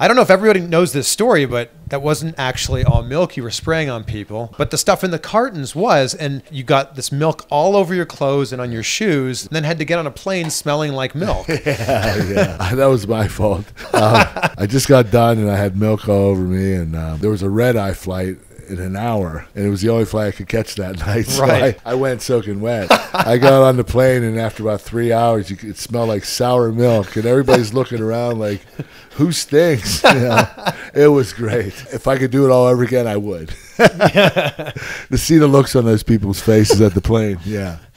I don't know if everybody knows this story, but that wasn't actually all milk you were spraying on people. But the stuff in the cartons was, and you got this milk all over your clothes and on your shoes, and then had to get on a plane smelling like milk. Yeah, that was my fault. I just got done and I had milk all over me, and there was a red-eye flight in an hour, and it was the only flight I could catch that night, so right. I went soaking wet. I got on the plane, and after about 3 hours, it smelled like sour milk, and everybody's looking around like, who stinks? You know, it was great. If I could do it all over again, I would. To see the looks on those people's faces at the plane, yeah.